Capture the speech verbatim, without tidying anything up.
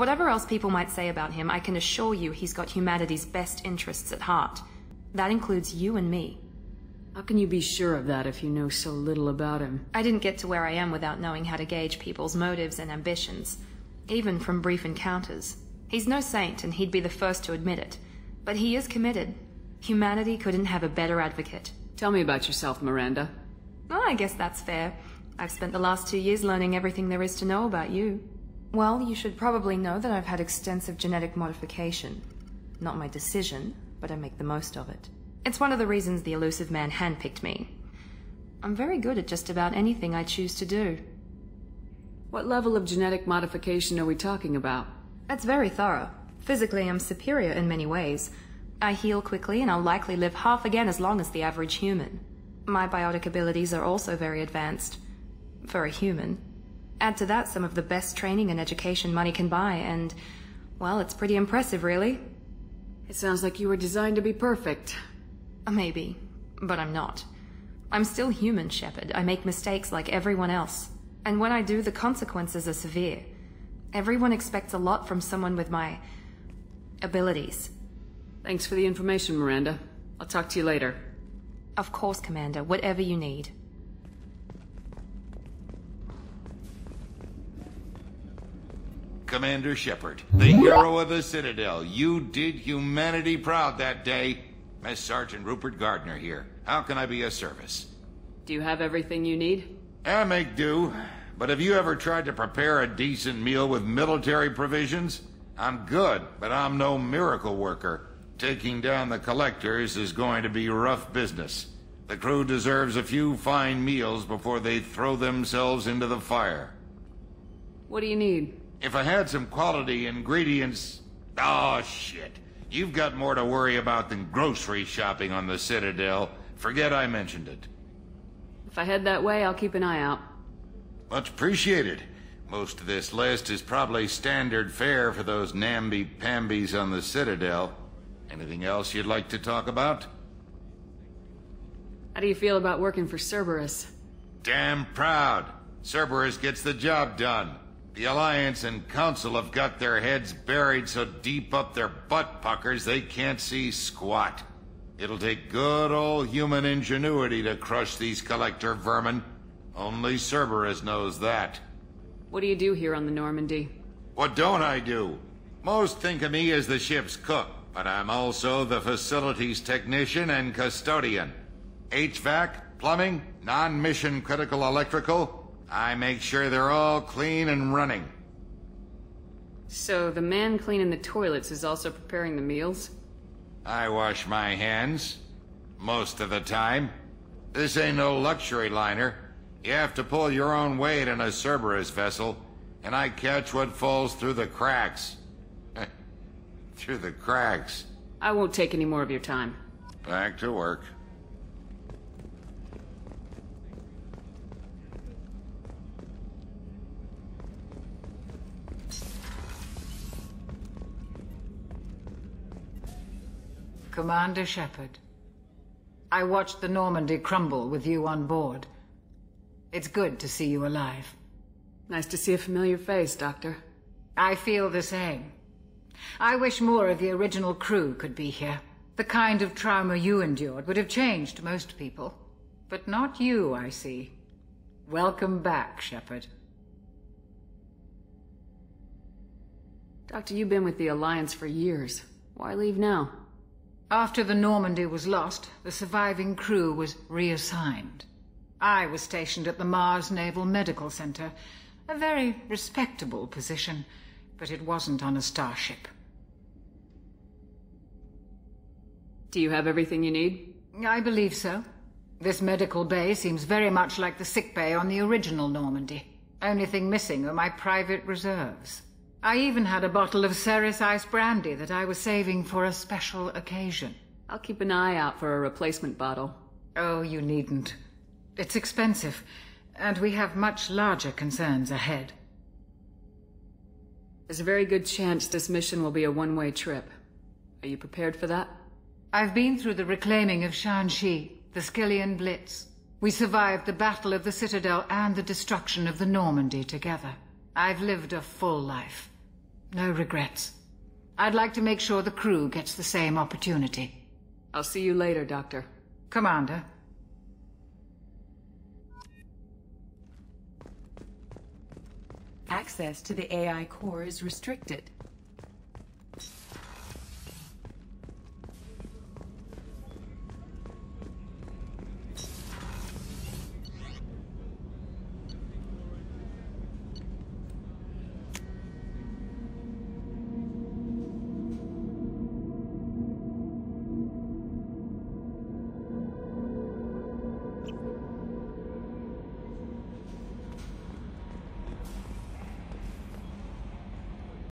Whatever else people might say about him, I can assure you he's got humanity's best interests at heart. That includes you and me. How can you be sure of that if you know so little about him? I didn't get to where I am without knowing how to gauge people's motives and ambitions, even from brief encounters. He's no saint, and he'd be the first to admit it. But he is committed. Humanity couldn't have a better advocate. Tell me about yourself, Miranda. Well, I guess that's fair. I've spent the last two years learning everything there is to know about you. Well, you should probably know that I've had extensive genetic modification. Not my decision, but I make the most of it. It's one of the reasons the elusive man handpicked me. I'm very good at just about anything I choose to do. What level of genetic modification are we talking about? That's very thorough. Physically, I'm superior in many ways. I heal quickly, and I'll likely live half again as long as the average human. My biotic abilities are also very advanced. For a human. Add to that some of the best training and education money can buy, and, well, it's pretty impressive, really. It sounds like you were designed to be perfect. Maybe, but I'm not. I'm still human, Shepard. I make mistakes like everyone else. And when I do, the consequences are severe. Everyone expects a lot from someone with my abilities. Thanks for the information, Miranda. I'll talk to you later. Of course, Commander. Whatever you need. Commander Shepard, the hero of the Citadel. You did humanity proud that day. Miss Sergeant Rupert Gardner here. How can I be of service? Do you have everything you need? I make do. But have you ever tried to prepare a decent meal with military provisions? I'm good, but I'm no miracle worker. Taking down the collectors is going to be rough business. The crew deserves a few fine meals before they throw themselves into the fire. What do you need? If I had some quality ingredients... Oh, shit. You've got more to worry about than grocery shopping on the Citadel. Forget I mentioned it. If I head that way, I'll keep an eye out. Much appreciated. Most of this list is probably standard fare for those namby-pambys on the Citadel. Anything else you'd like to talk about? How do you feel about working for Cerberus? Damn proud. Cerberus gets the job done. The Alliance and Council have got their heads buried so deep up their butt puckers they can't see squat. It'll take good old human ingenuity to crush these collector vermin. Only Cerberus knows that. What do you do here on the Normandy? What don't I do? Most think of me as the ship's cook, but I'm also the facilities technician and custodian. H V A C, plumbing, non-mission critical electrical... I make sure they're all clean and running. So the man cleaning the toilets is also preparing the meals? I wash my hands. Most of the time. This ain't no luxury liner. You have to pull your own weight in a Cerberus vessel, and I catch what falls through the cracks. Through the cracks. I won't take any more of your time. Back to work. Commander Shepard, I watched the Normandy crumble with you on board. It's good to see you alive. Nice to see a familiar face, Doctor. I feel the same. I wish more of the original crew could be here. The kind of trauma you endured would have changed most people. But not you, I see. Welcome back, Shepard. Doctor, you've been with the Alliance for years. Why leave now? After the Normandy was lost, the surviving crew was reassigned. I was stationed at the Mars Naval Medical Center, a very respectable position, but it wasn't on a starship. Do you have everything you need? I believe so. This medical bay seems very much like the sick bay on the original Normandy. Only thing missing are my private reserves. I even had a bottle of Ceres Ice Brandy that I was saving for a special occasion. I'll keep an eye out for a replacement bottle. Oh, you needn't. It's expensive, and we have much larger concerns ahead. There's a very good chance this mission will be a one-way trip. Are you prepared for that? I've been through the reclaiming of Shanxi, the Skyllian Blitz. We survived the Battle of the Citadel and the destruction of the Normandy together. I've lived a full life. No regrets. I'd like to make sure the crew gets the same opportunity. I'll see you later, Doctor. Commander. Access to the A I core is restricted.